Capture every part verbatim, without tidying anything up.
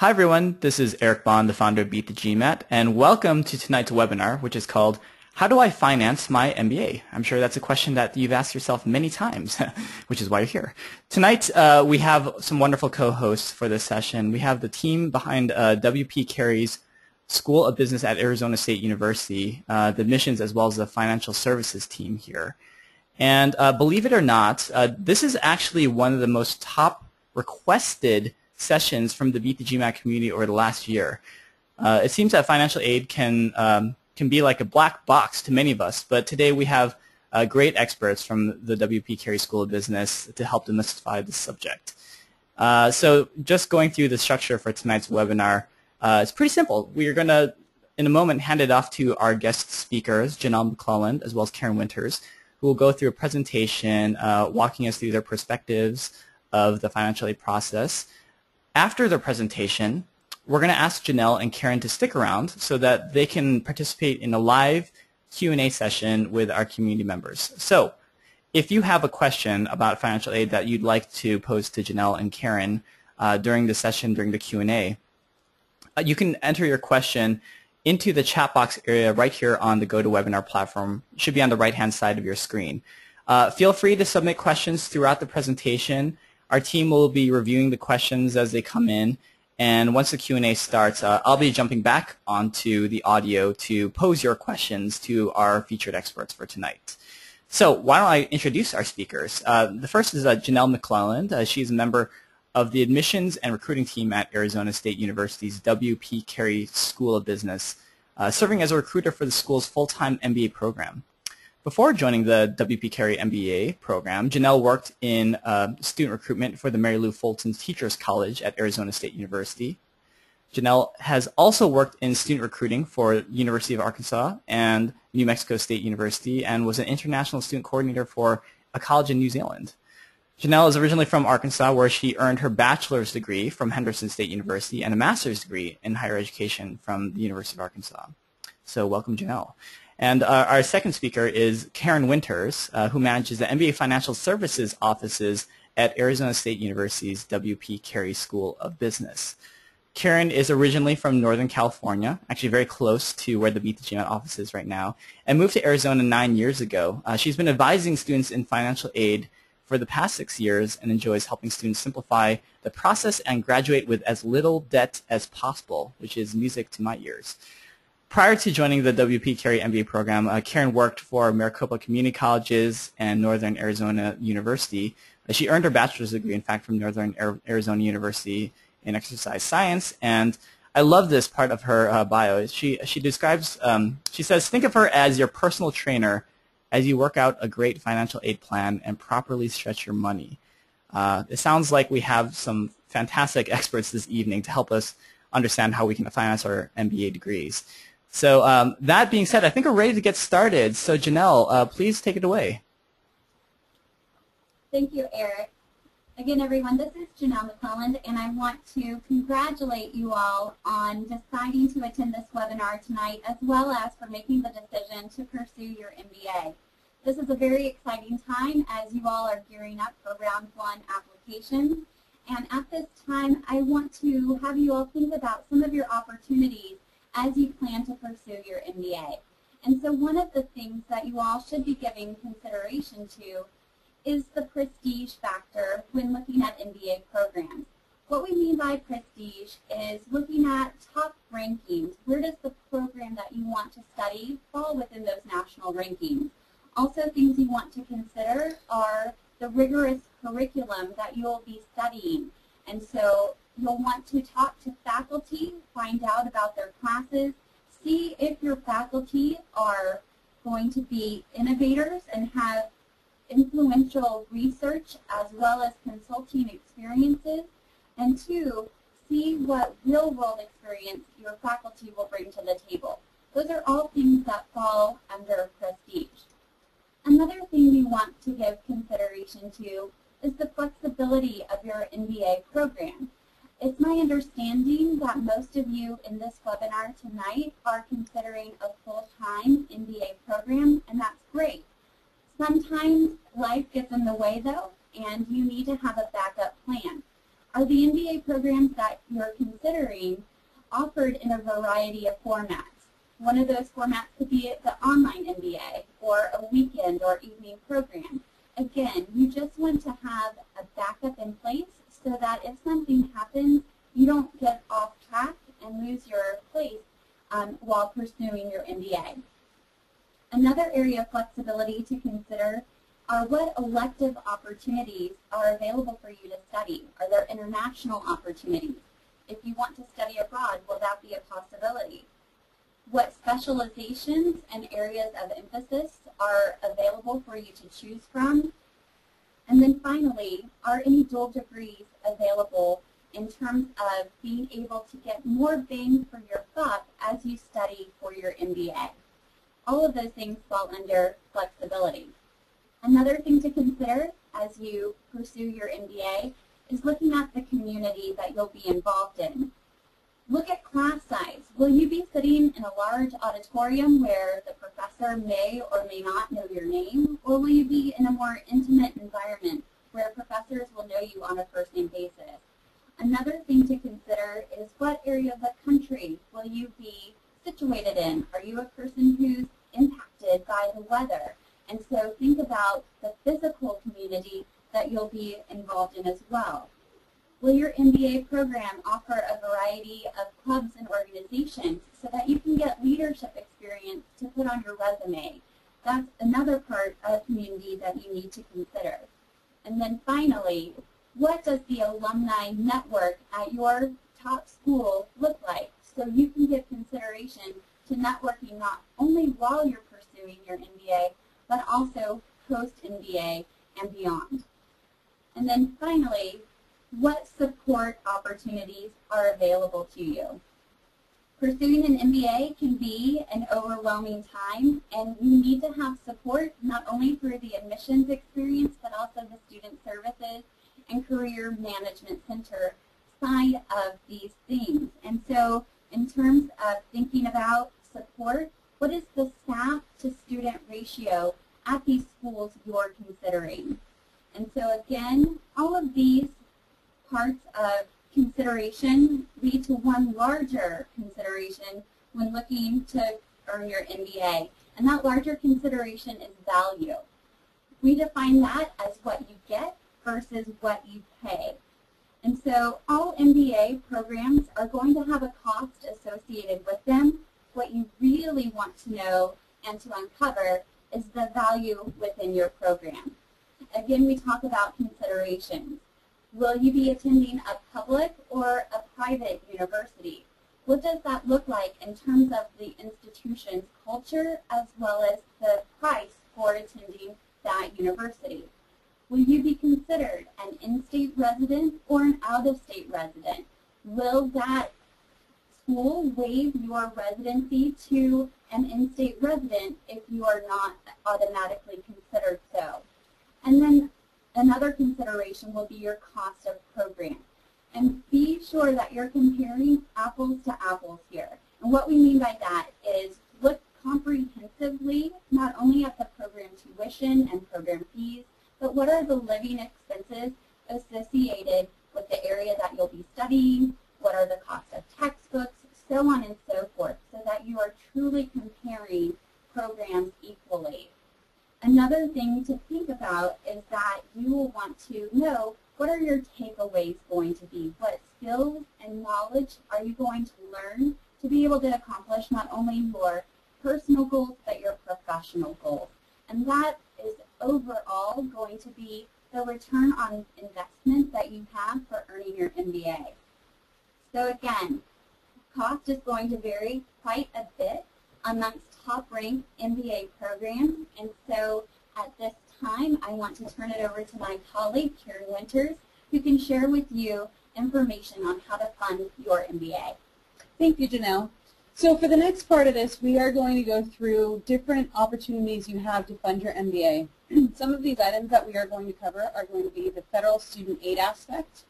Hi everyone, this is Eric Bond, the founder of Beat the G MAT, and welcome to tonight's webinar, which is called How Do I Finance My M B A? I'm sure that's a question that you've asked yourself many times, which is why you're here. Tonight uh, we have some wonderful co-hosts for this session. We have the team behind uh, W P Carey's School of Business at Arizona State University, uh, the admissions as well as the financial services team here. And uh, believe it or not, uh, this is actually one of the most top requested sessions from the Beat the G MAT community over the last year. Uh, it seems that financial aid can um, can be like a black box to many of us, but today we have uh, great experts from the W P Carey School of Business to help demystify this subject. Uh, so just going through the structure for tonight's webinar, uh, it's pretty simple. We are going to, in a moment, hand it off to our guest speakers, Janelle McClelland as well as Karen Winters, who will go through a presentation uh, walking us through their perspectives of the financial aid process. After their presentation, we're going to ask Janelle and Karen to stick around so that they can participate in a live Q and A session with our community members. So if you have a question about financial aid that you'd like to pose to Janelle and Karen uh, during the session, during the Q and A, uh, you can enter your question into the chat box area right here on the GoToWebinar platform. It should be on the right-hand side of your screen. Uh, feel free to submit questions throughout the presentation. Our team will be reviewing the questions as they come in, and once the Q and A starts, uh, I'll be jumping back onto the audio to pose your questions to our featured experts for tonight. So why don't I introduce our speakers? Uh, the first is uh, Janelle McClelland. Uh, she's a member of the admissions and recruiting team at Arizona State University's W P Carey School of Business, uh, serving as a recruiter for the school's full-time M B A program. Before joining the W P Carey M B A program, Janelle worked in uh, student recruitment for the Mary Lou Fulton Teachers College at Arizona State University. Janelle has also worked in student recruiting for University of Arkansas and New Mexico State University, and was an international student coordinator for a college in New Zealand. Janelle is originally from Arkansas, where she earned her bachelor's degree from Henderson State University and a master's degree in higher education from the University of Arkansas. So welcome, Janelle. And uh, our second speaker is Karen Winters, uh, who manages the M B A Financial Services offices at Arizona State University's W P Carey School of Business. Karen is originally from Northern California, actually very close to where the Beat the G MAT office is right now, and moved to Arizona nine years ago. Uh, she's been advising students in financial aid for the past six years and enjoys helping students simplify the process and graduate with as little debt as possible, which is music to my ears. Prior to joining the W P Carey M B A program, uh, Karen worked for Maricopa Community Colleges and Northern Arizona University. Uh, she earned her bachelor's degree, in fact, from Northern Arizona University in Exercise Science. And I love this part of her uh, bio. She, she describes, um, she says, think of her as your personal trainer as you work out a great financial aid plan and properly stretch your money. Uh, it sounds like we have some fantastic experts this evening to help us understand how we can finance our M B A degrees. So um, that being said, I think we're ready to get started. So Janelle, uh, please take it away. Thank you, Eric. Again, everyone, this is Janelle McClelland, and I want to congratulate you all on deciding to attend this webinar tonight, as well as for making the decision to pursue your M B A. This is a very exciting time as you all are gearing up for round one applications. And at this time, I want to have you all think about some of your opportunities as you plan to pursue your M B A. And so one of the things that you all should be giving consideration to is the prestige factor when looking at M B A programs. What we mean by prestige is looking at top rankings. Where does the program that you want to study fall within those national rankings? Also, things you want to consider are the rigorous curriculum that you will be studying. And so you'll want to talk to faculty, find out about their classes, see if your faculty are going to be innovators and have influential research as well as consulting experiences, and two, see what real-world experience your faculty will bring to the table. Those are all things that fall under prestige. Another thing we want to give consideration to is the flexibility of your M B A program. It's my understanding that most of you in this webinar tonight are considering a full-time M B A program, and that's great. Sometimes life gets in the way, though, and you need to have a backup plan. Are the M B A programs that you're considering offered in a variety of formats? One of those formats could be the online M B A or a weekend or evening program. Again, you just want to have a backup in place so that if something happens, you don't get off track and lose your place um, while pursuing your M B A. Another area of flexibility to consider are what elective opportunities are available for you to study. Are there international opportunities? If you want to study abroad, will that be a possibility? What specializations and areas of emphasis are available for you to choose from? And then finally, are any dual degrees available in terms of being able to get more bang for your buck as you study for your M B A? All of those things fall under flexibility. Another thing to consider as you pursue your M B A is looking at the community that you'll be involved in. Look at class size. Will you be sitting in a large auditorium where the professor may or may not know your name, or will you be in a more intimate environment where professors will know you on a first-name basis? Another thing to consider is what area of the country will you be situated in? Are you a person who's impacted by the weather? And so think about the physical community that you'll be involved in as well. Will your M B A program offer a variety of clubs and organizations so that you can get leadership experience to put on your resume? That's another part of community that you need to consider. And then finally, what does the alumni network at your top school look like? So you can give consideration to networking not only while you're pursuing your M B A, but also post-M B A and beyond. And then finally, what support opportunities are available to you? Pursuing an M B A can be an overwhelming time, and you need to have support not only through the admissions experience, but also the student services and career management center side of these things. And so in terms of thinking about support, what is the staff to student ratio at these schools you're considering? And so again, all of these parts of consideration lead to one larger consideration when looking to earn your M B A. And that larger consideration is value. We define that as what you get versus what you pay. And so all M B A programs are going to have a cost associated with them. What you really want to know and to uncover is the value within your program. Again, we talk about considerations. Will you be attending a public or a private university? What does that look like in terms of the institution's culture as well as the price for attending that university? Will you be considered an in-state resident or an out-of-state resident? Will that school waive your residency to an in-state resident if you are not automatically considered so? And then another consideration will be your cost of program. And be sure that you're comparing apples to apples here. And what we mean by that is look comprehensively not only at the program tuition and program fees, but what are the living expenses associated with the area that you'll be studying, what are the cost of textbooks, so on and so forth, so that you are truly comparing programs equally. Another thing to think about is that you will want to know what are your takeaways going to be, what skills and knowledge are you going to learn to be able to accomplish not only your personal goals, but your professional goals. And that is overall going to be the return on investment that you have for earning your M B A. So again, cost is going to vary quite a bit amongst top-ranked M B A programs, and so at this time I want to turn it over to my colleague Karen Winters, who can share with you information on how to fund your M B A. Thank you, Janelle. So for the next part of this, we are going to go through different opportunities you have to fund your M B A. Some of these items that we are going to cover are going to be the federal student aid aspect,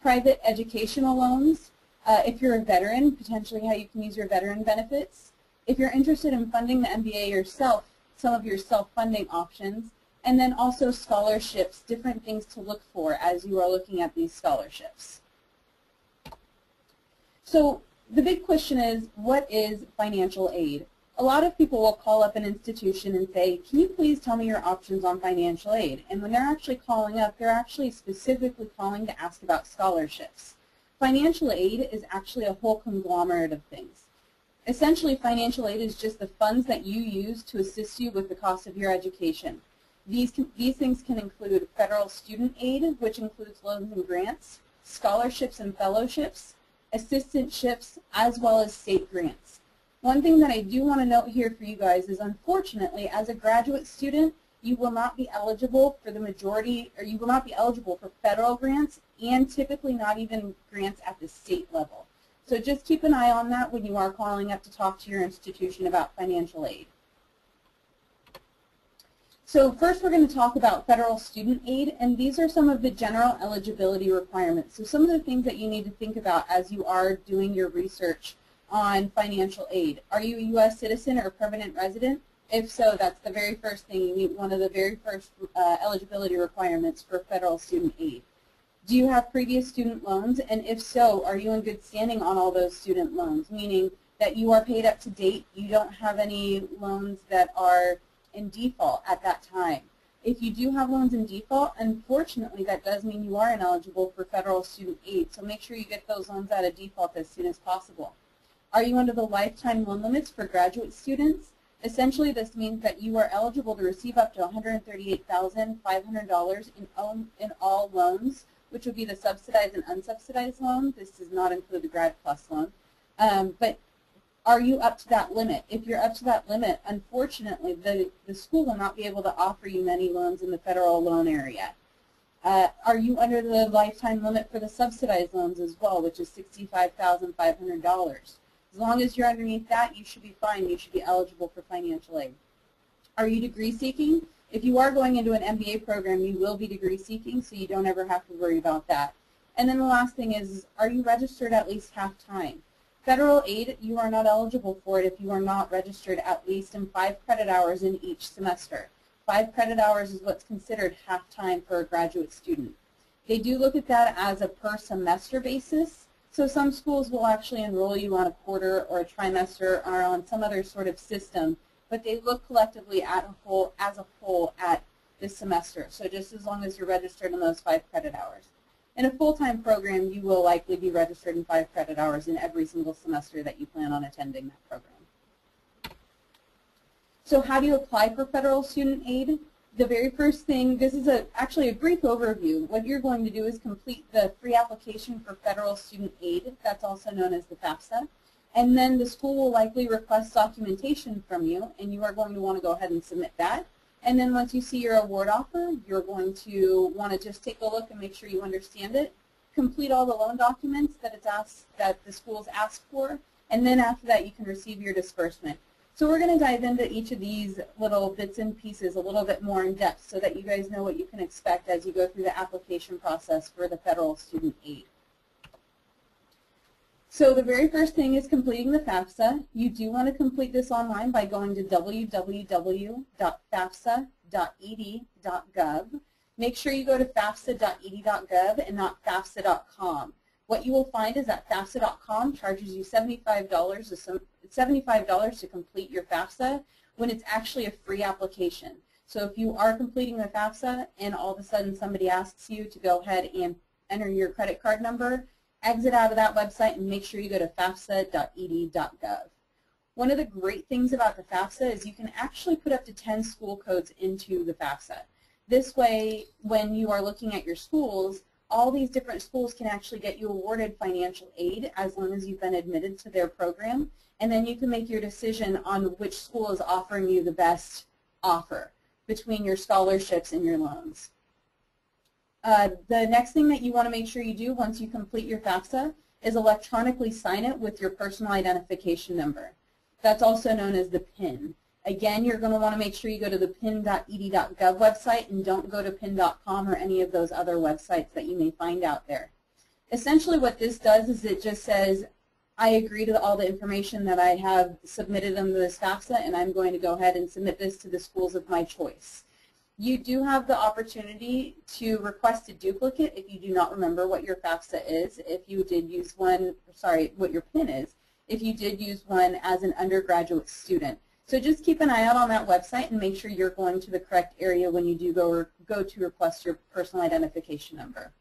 private educational loans, uh, if you're a veteran, potentially how you can use your veteran benefits. If you're interested in funding the M B A yourself, some of your self-funding options, and then also scholarships, different things to look for as you are looking at these scholarships. So the big question is, what is financial aid? A lot of people will call up an institution and say, can you please tell me your options on financial aid? And when they're actually calling up, they're actually specifically calling to ask about scholarships. Financial aid is actually a whole conglomerate of things. Essentially, financial aid is just the funds that you use to assist you with the cost of your education. These, can, these things can include federal student aid, which includes loans and grants, scholarships and fellowships, assistantships, as well as state grants. One thing that I do want to note here for you guys is, unfortunately, as a graduate student, you will not be eligible for the majority, or you will not be eligible for federal grants, and typically not even grants at the state level. So just keep an eye on that when you are calling up to talk to your institution about financial aid. So first we're going to talk about federal student aid, and these are some of the general eligibility requirements. So some of the things that you need to think about as you are doing your research on financial aid. Are you a U S citizen or a permanent resident? If so, that's the very first thing you need, one of the very first uh, eligibility requirements for federal student aid. Do you have previous student loans? And if so, are you in good standing on all those student loans, meaning that you are paid up to date, you don't have any loans that are in default at that time. If you do have loans in default, unfortunately, that does mean you are ineligible for federal student aid, so make sure you get those loans out of default as soon as possible. Are you under the lifetime loan limits for graduate students? Essentially, this means that you are eligible to receive up to one hundred thirty-eight thousand five hundred dollars in, in all loans, which would be the subsidized and unsubsidized loan. This does not include the Grad PLUS loan. Um, but are you up to that limit? If you're up to that limit, unfortunately, the, the school will not be able to offer you many loans in the federal loan area. Uh, are you under the lifetime limit for the subsidized loans as well, which is sixty-five thousand five hundred dollars? As long as you're underneath that, you should be fine. You should be eligible for financial aid. Are you degree seeking? If you are going into an M B A program, you will be degree seeking, so you don't ever have to worry about that. And then the last thing is, are you registered at least half-time? Federal aid, you are not eligible for it if you are not registered at least in five credit hours in each semester. Five credit hours is what's considered half-time for a graduate student. They do look at that as a per semester basis. So some schools will actually enroll you on a quarter or a trimester or on some other sort of system, but they look collectively at a whole, as a whole at this semester. So just as long as you're registered in those five credit hours. In a full-time program, you will likely be registered in five credit hours in every single semester that you plan on attending that program. So how do you apply for federal student aid? The very first thing, this is a, actually a brief overview. What you're going to do is complete the free application for federal student aid, that's also known as the FAFSA, and then the school will likely request documentation from you, and you are going to want to go ahead and submit that. And then once you see your award offer, you're going to want to just take a look and make sure you understand it, complete all the loan documents that it's asked, that the school's asked for, and then after that you can receive your disbursement. So we're going to dive into each of these little bits and pieces a little bit more in depth so that you guys know what you can expect as you go through the application process for the federal student aid. So the very first thing is completing the FAFSA. You do want to complete this online by going to w w w dot fafsa dot e d u dot gov. Make sure you go to fafsa dot e d u dot gov and not fafsa dot com. What you will find is that fafsa dot com charges you seventy-five dollars to complete your FAFSA when it's actually a free application. So if you are completing the FAFSA and all of a sudden somebody asks you to go ahead and enter your credit card number, exit out of that website and make sure you go to fafsa dot e d u dot gov. One of the great things about the FAFSA is you can actually put up to ten school codes into the FAFSA. This way, when you are looking at your schools, all these different schools can actually get you awarded financial aid as long as you've been admitted to their program, and then you can make your decision on which school is offering you the best offer between your scholarships and your loans. Uh, the next thing that you want to make sure you do once you complete your FAFSA is electronically sign it with your personal identification number. That's also known as the PIN. Again, you're going to want to make sure you go to the pin dot e d u dot gov website and don't go to pin dot com or any of those other websites that you may find out there. Essentially what this does is it just says, I agree to all the information that I have submitted under this FAFSA and I'm going to go ahead and submit this to the schools of my choice. You do have the opportunity to request a duplicate if you do not remember what your FAFSA is, if you did use one, sorry, what your PIN is, if you did use one as an undergraduate student. So just keep an eye out on that website and make sure you're going to the correct area when you do go, go to request your personal identification number.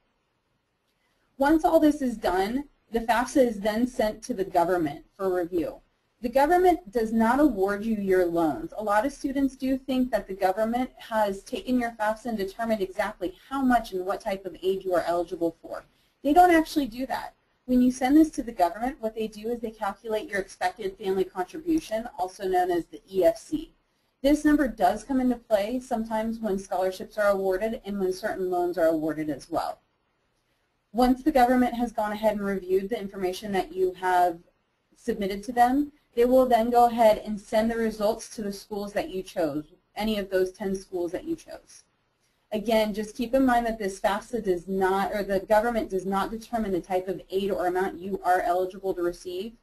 Once all this is done, the FAFSA is then sent to the government for review. The government does not award you your loans. A lot of students do think that the government has taken your FAFSA and determined exactly how much and what type of aid you are eligible for. They don't actually do that. When you send this to the government, what they do is they calculate your expected family contribution, also known as the E F C. This number does come into play sometimes when scholarships are awarded and when certain loans are awarded as well. Once the government has gone ahead and reviewed the information that you have submitted to them, they will then go ahead and send the results to the schools that you chose, any of those ten schools that you chose. Again, just keep in mind that this FAFSA does not, or the government does not determine the type of aid or amount you are eligible to receive,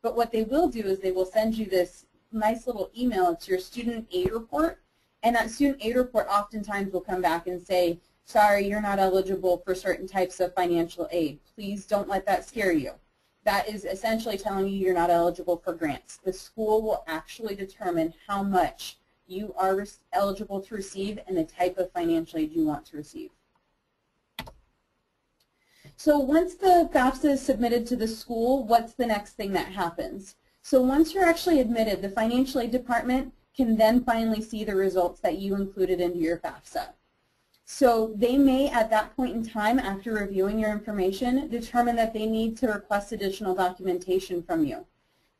but what they will do is they will send you this nice little email. It's your student aid report, and that student aid report oftentimes will come back and say, sorry, you're not eligible for certain types of financial aid. Please don't let that scare you. That is essentially telling you you're not eligible for grants. The school will actually determine how much you are eligible to receive and the type of financial aid you want to receive. So once the FAFSA is submitted to the school, what's the next thing that happens? So once you're actually admitted, the financial aid department can then finally see the results that you included into your FAFSA. So they may, at that point in time, after reviewing your information, determine that they need to request additional documentation from you.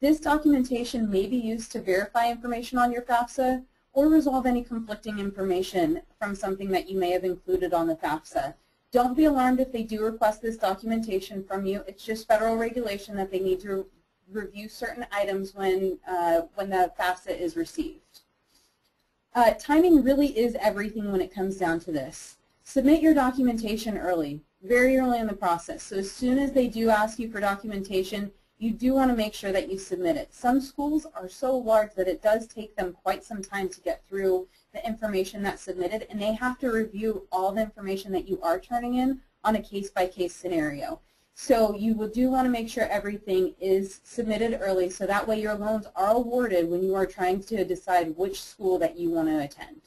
This documentation may be used to verify information on your FAFSA, or resolve any conflicting information from something that you may have included on the FAFSA. Don't be alarmed if they do request this documentation from you. It's just federal regulation that they need to review certain items when, uh, when the FAFSA is received. Uh, timing really is everything when it comes down to this. Submit your documentation early, very early in the process. So as soon as they do ask you for documentation, you do want to make sure that you submit it. Some schools are so large that it does take them quite some time to get through the information that's submitted, and they have to review all the information that you are turning in on a case-by-case scenario. So you will do want to make sure everything is submitted early, so that way your loans are awarded when you are trying to decide which school that you want to attend.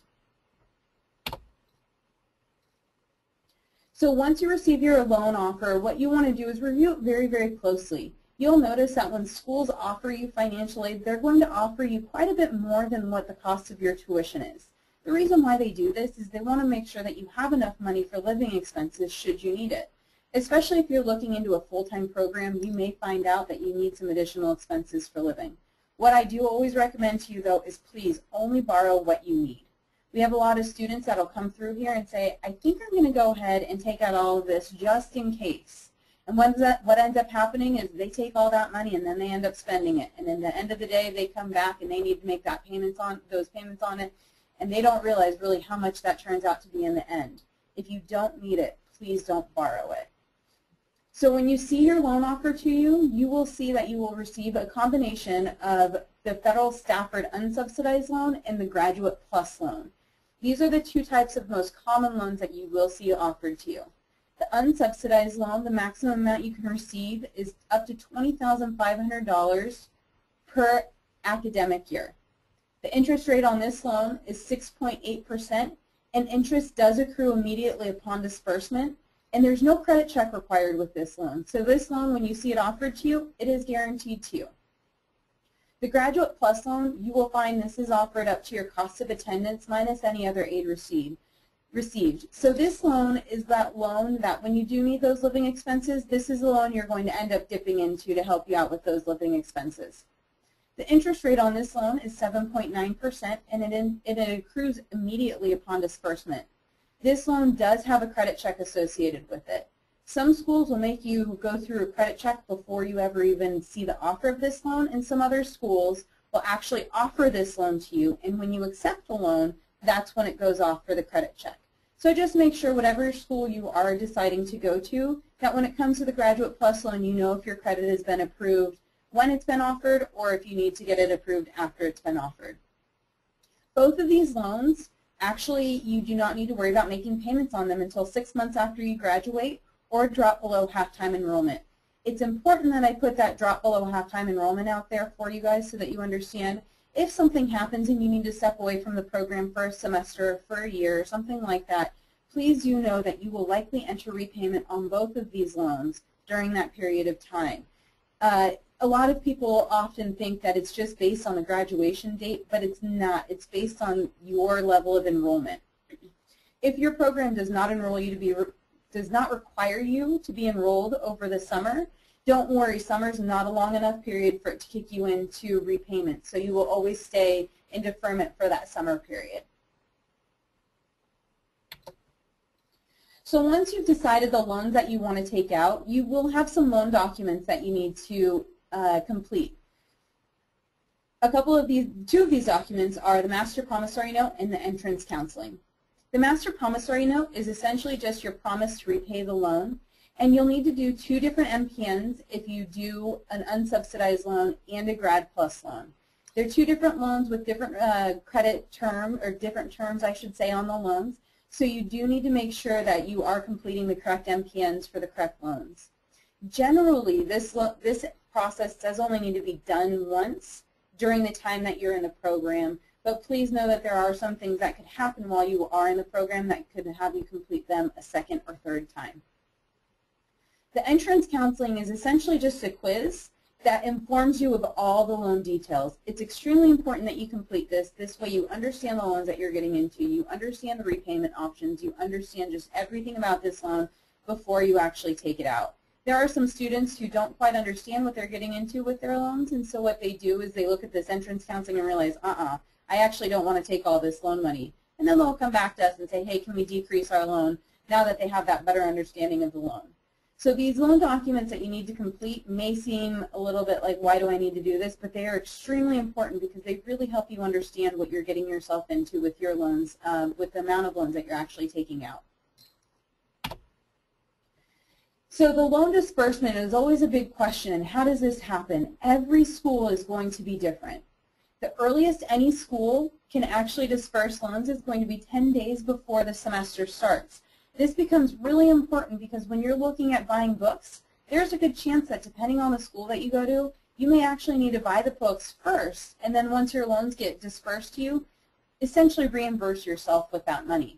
So once you receive your loan offer, what you want to do is review it very, very closely. You'll notice that when schools offer you financial aid, they're going to offer you quite a bit more than what the cost of your tuition is. The reason why they do this is they want to make sure that you have enough money for living expenses should you need it. Especially if you're looking into a full-time program, you may find out that you need some additional expenses for living. What I do always recommend to you, though, is please only borrow what you need. We have a lot of students that will come through here and say, I think I'm going to go ahead and take out all of this just in case. And what ends up happening is they take all that money and then they end up spending it. And then at the end of the day, they come back and they need to make that payments on, those payments on it, and they don't realize really how much that turns out to be in the end. If you don't need it, please don't borrow it. So when you see your loan offer to you, you will see that you will receive a combination of the Federal Stafford Unsubsidized Loan and the Graduate PLUS Loan. These are the two types of most common loans that you will see offered to you. The unsubsidized loan, the maximum amount you can receive is up to twenty thousand five hundred dollars per academic year. The interest rate on this loan is six point eight percent, and interest does accrue immediately upon disbursement, and there's no credit check required with this loan. So this loan, when you see it offered to you, it is guaranteed to you. The Graduate PLUS Loan, you will find this is offered up to your cost of attendance minus any other aid received. received. So this loan is that loan that when you do need those living expenses, this is the loan you're going to end up dipping into to help you out with those living expenses. The interest rate on this loan is seven point nine percent, and it, in, it accrues immediately upon disbursement. This loan does have a credit check associated with it. Some schools will make you go through a credit check before you ever even see the offer of this loan, and some other schools will actually offer this loan to you, and when you accept the loan, that's when it goes off for the credit check. So just make sure whatever school you are deciding to go to, that when it comes to the Graduate PLUS Loan, you know if your credit has been approved when it's been offered, or if you need to get it approved after it's been offered. Both of these loans Actually, you do not need to worry about making payments on them until six months after you graduate or drop below half-time enrollment. It's important that I put that drop below half-time enrollment out there for you guys so that you understand if something happens and you need to step away from the program for a semester or for a year or something like that, please do know that you will likely enter repayment on both of these loans during that period of time. Uh, a lot of people often think that it's just based on the graduation date, but it's not. It's based on your level of enrollment. If your program does not enroll you to be re does not require you to be enrolled over the summer, don't worry, summer's not a long enough period for it to kick you into repayment, so you will always stay in deferment for that summer period. So once you've decided the loans that you want to take out, you will have some loan documents that you need to uh, complete. A couple of these, two of these documents are the Master Promissory Note and the Entrance Counseling. The Master Promissory Note is essentially just your promise to repay the loan, and you'll need to do two different M P Ns if you do an unsubsidized loan and a Grad PLUS loan. They're two different loans with different uh, credit term, or different terms I should say, on the loans, so you do need to make sure that you are completing the correct M P Ns for the correct loans. Generally, this, lo this process does only need to be done once during the time that you're in the program, but please know that there are some things that could happen while you are in the program that could have you complete them a second or third time. The entrance counseling is essentially just a quiz that informs you of all the loan details. It's extremely important that you complete this. This way you understand the loans that you're getting into, you understand the repayment options, you understand just everything about this loan before you actually take it out. There are some students who don't quite understand what they're getting into with their loans, and so what they do is they look at this entrance counseling and realize, uh-uh, I actually don't want to take all this loan money. And then they'll come back to us and say, hey, can we decrease our loan now that they have that better understanding of the loan? So these loan documents that you need to complete may seem a little bit like, why do I need to do this? But they are extremely important because they really help you understand what you're getting yourself into with your loans, um, with the amount of loans that you're actually taking out. So the loan disbursement is always a big question, and how does this happen? Every school is going to be different. The earliest any school can actually disperse loans is going to be ten days before the semester starts. This becomes really important because when you're looking at buying books, there's a good chance that depending on the school that you go to, you may actually need to buy the books first, and then once your loans get dispersed to you, essentially reimburse yourself with that money.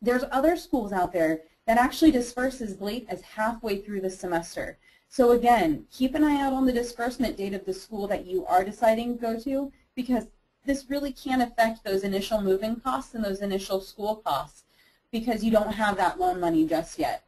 There's other schools out there that actually disperse as late as halfway through the semester. So again, keep an eye out on the disbursement date of the school that you are deciding to go to, because this really can affect those initial moving costs and those initial school costs because you don't have that loan money just yet.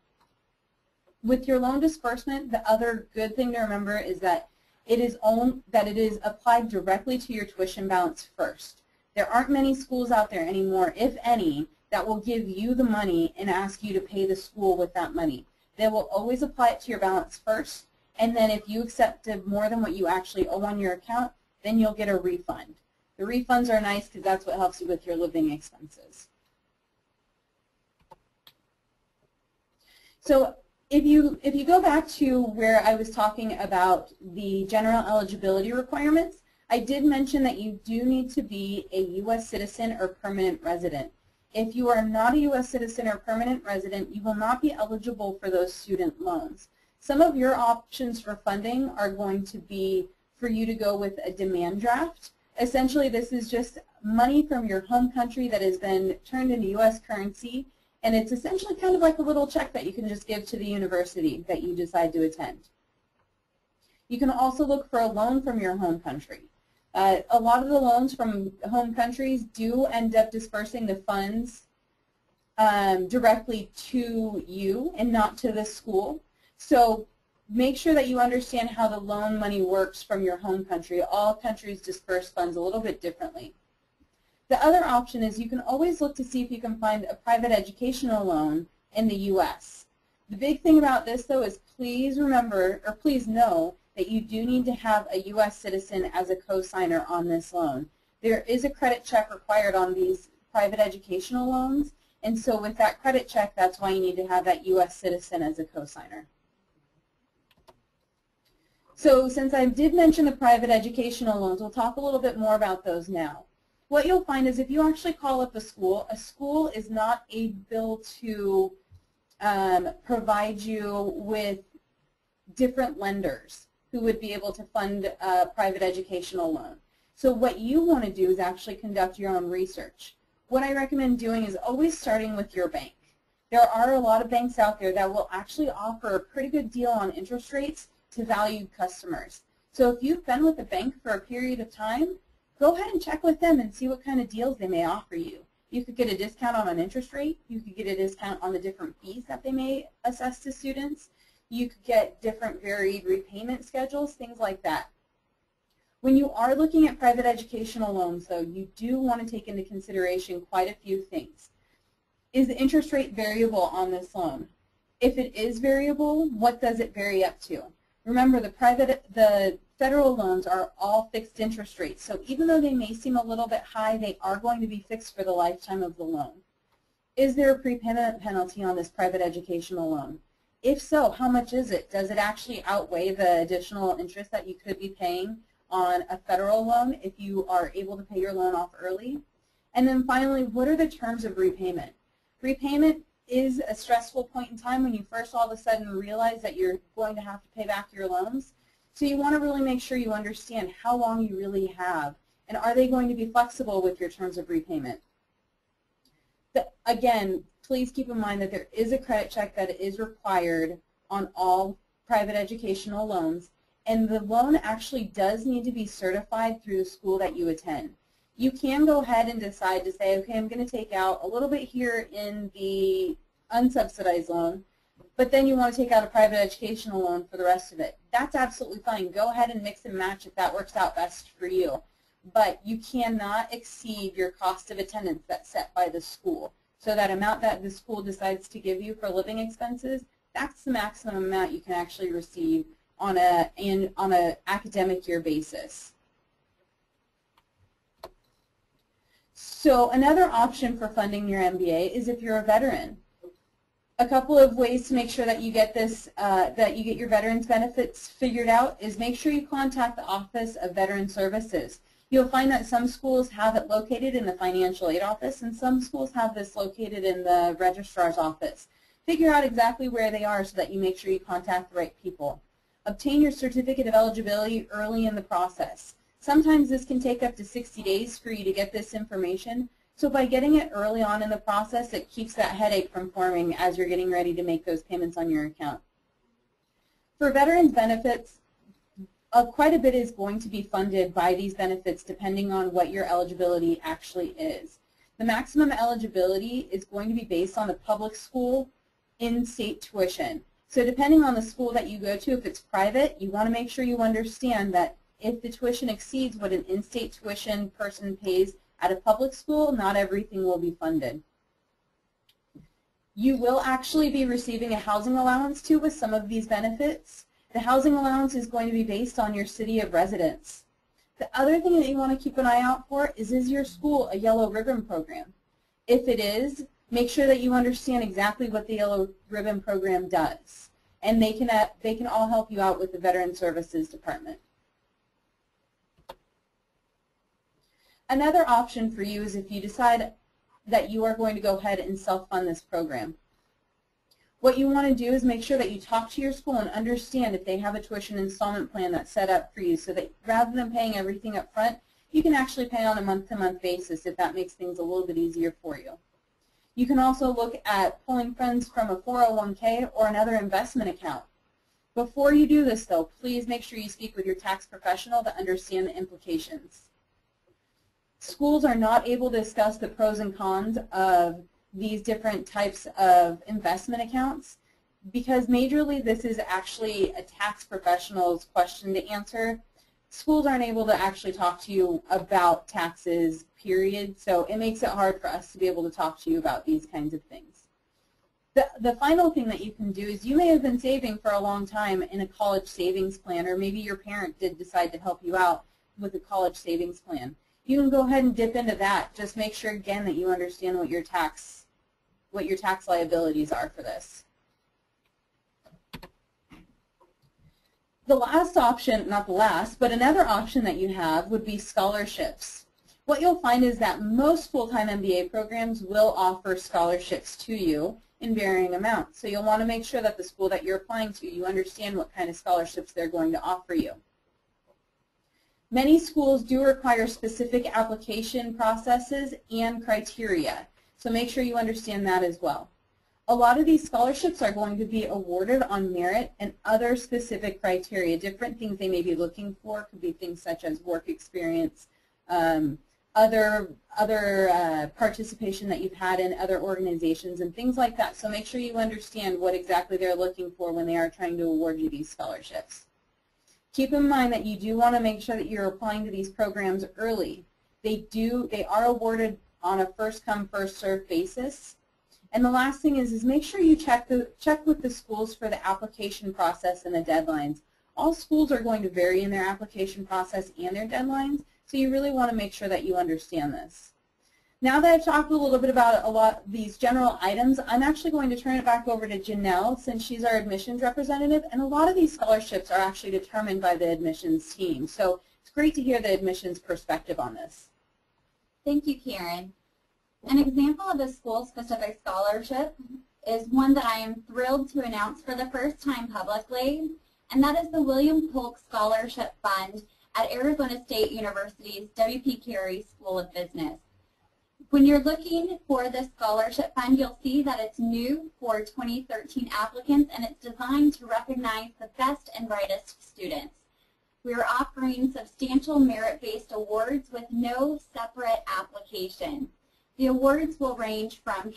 With your loan disbursement, the other good thing to remember is that it is own, that it is applied directly to your tuition balance first. There aren't many schools out there anymore, if any, that will give you the money and ask you to pay the school with that money. They will always apply it to your balance first, and then if you accepted more than what you actually owe on your account, then you'll get a refund. The refunds are nice because that's what helps you with your living expenses. So if you, if you go back to where I was talking about the general eligibility requirements, I did mention that you do need to be a U S citizen or permanent resident. If you are not a U S citizen or permanent resident, you will not be eligible for those student loans. Some of your options for funding are going to be for you to go with a demand draft. Essentially, this is just money from your home country that has been turned into U S currency, and it's essentially kind of like a little check that you can just give to the university that you decide to attend. You can also look for a loan from your home country. Uh, a lot of the loans from home countries do end up dispersing the funds um, directly to you and not to the school. So make sure that you understand how the loan money works from your home country. All countries disperse funds a little bit differently. The other option is you can always look to see if you can find a private educational loan in the U S. The big thing about this, though, is please remember, or please know, that you do need to have a U S citizen as a co-signer on this loan. There is a credit check required on these private educational loans, and so with that credit check, that's why you need to have that U S citizen as a co-signer. So since I did mention the private educational loans, we'll talk a little bit more about those now. what you'll find is if you actually call up a school, a school is not able to um, provide you with different lenders who would be able to fund a private educational loan. So what you want to do is actually conduct your own research. What I recommend doing is always starting with your bank. There are a lot of banks out there that will actually offer a pretty good deal on interest rates to valued customers. So if you've been with a bank for a period of time, go ahead and check with them and see what kind of deals they may offer you. You could get a discount on an interest rate. You could get a discount on the different fees that they may assess to students. You could get different varied repayment schedules, things like that. When you are looking at private educational loans, though, you do want to take into consideration quite a few things. Is the interest rate variable on this loan? If it is variable, what does it vary up to? Remember, the private, the federal loans are all fixed interest rates, so even though they may seem a little bit high, they are going to be fixed for the lifetime of the loan. Is there a prepayment penalty on this private educational loan? If so, how much is it? Does it actually outweigh the additional interest that you could be paying on a federal loan if you are able to pay your loan off early? And then finally, what are the terms of repayment? Repayment is a stressful point in time when you first all of a sudden realize that you're going to have to pay back your loans. So you want to really make sure you understand how long you really have, and are they going to be flexible with your terms of repayment? The, again, please keep in mind that there is a credit check that is required on all private educational loans, and the loan actually does need to be certified through the school that you attend. You can go ahead and decide to say, okay, I'm going to take out a little bit here in the unsubsidized loan, but then you want to take out a private educational loan for the rest of it. That's absolutely fine. Go ahead and mix and match if that works out best for you. But you cannot exceed your cost of attendance that's set by the school. So that amount that the school decides to give you for living expenses, that's the maximum amount you can actually receive on a and on an academic year basis. So another option for funding your M B A is if you're a veteran. A couple of ways to make sure that you get this, uh, that you get your veterans benefits figured out is make sure you contact the Office of Veteran Services. You'll find that some schools have it located in the financial aid office and some schools have this located in the registrar's office. Figure out exactly where they are so that you make sure you contact the right people. Obtain your certificate of eligibility early in the process. Sometimes this can take up to sixty days for you to get this information, so by getting it early on in the process, it keeps that headache from forming as you're getting ready to make those payments on your account. For veterans benefits, uh, quite a bit is going to be funded by these benefits depending on what your eligibility actually is. The maximum eligibility is going to be based on the public school in-state tuition. So depending on the school that you go to, if it's private, you want to make sure you understand that if the tuition exceeds what an in-state tuition person pays at a public school, not everything will be funded. You will actually be receiving a housing allowance too with some of these benefits. The housing allowance is going to be based on your city of residence. The other thing that you want to keep an eye out for is, is your school a Yellow Ribbon program? If it is, make sure that you understand exactly what the Yellow Ribbon program does, and they can, uh, they can all help you out with the Veteran Services Department. Another option for you is if you decide that you are going to go ahead and self-fund this program. What you want to do is make sure that you talk to your school and understand if they have a tuition installment plan that's set up for you so that rather than paying everything up front, you can actually pay on a month-to-month basis if that makes things a little bit easier for you. You can also look at pulling funds from a four oh one K or another investment account. Before you do this, though, please make sure you speak with your tax professional to understand the implications. Schools are not able to discuss the pros and cons of these different types of investment accounts because majorly this is actually a tax professional's question to answer. Schools aren't able to actually talk to you about taxes, period, so it makes it hard for us to be able to talk to you about these kinds of things. The, the final thing that you can do is you may have been saving for a long time in a college savings plan, or maybe your parent did decide to help you out with a college savings plan. You can go ahead and dip into that. Just make sure, again, that you understand what your tax, what your tax liabilities are for this. The last option, not the last, but another option that you have would be scholarships. what you'll find is that most full-time M B A programs will offer scholarships to you in varying amounts. So you'll want to make sure that the school that you're applying to, you understand what kind of scholarships they're going to offer you. Many schools do require specific application processes and criteria, so make sure you understand that as well. A lot of these scholarships are going to be awarded on merit and other specific criteria. Different things they may be looking for could be things such as work experience, um, other, other uh, participation that you've had in other organizations and things like that. So make sure you understand what exactly they're looking for when they are trying to award you these scholarships. Keep in mind that you do want to make sure that you're applying to these programs early. They do, they are awarded on a first-come, first-served basis. And the last thing is, is make sure you check, the, check with the schools for the application process and the deadlines. All schools are going to vary in their application process and their deadlines, so you really want to make sure that you understand this. Now that I've talked a little bit about a lot of these general items, I'm actually going to turn it back over to Janelle, since she's our admissions representative, and a lot of these scholarships are actually determined by the admissions team. So it's great to hear the admissions perspective on this. Thank you, Karen. An example of a school-specific scholarship is one that I am thrilled to announce for the first time publicly, and that is the William Polk Scholarship Fund at Arizona State University's W P Carey School of Business. When you're looking for this scholarship fund, you'll see that it's new for twenty thirteen applicants, and it's designed to recognize the best and brightest students. We are offering substantial merit-based awards with no separate application. The awards will range from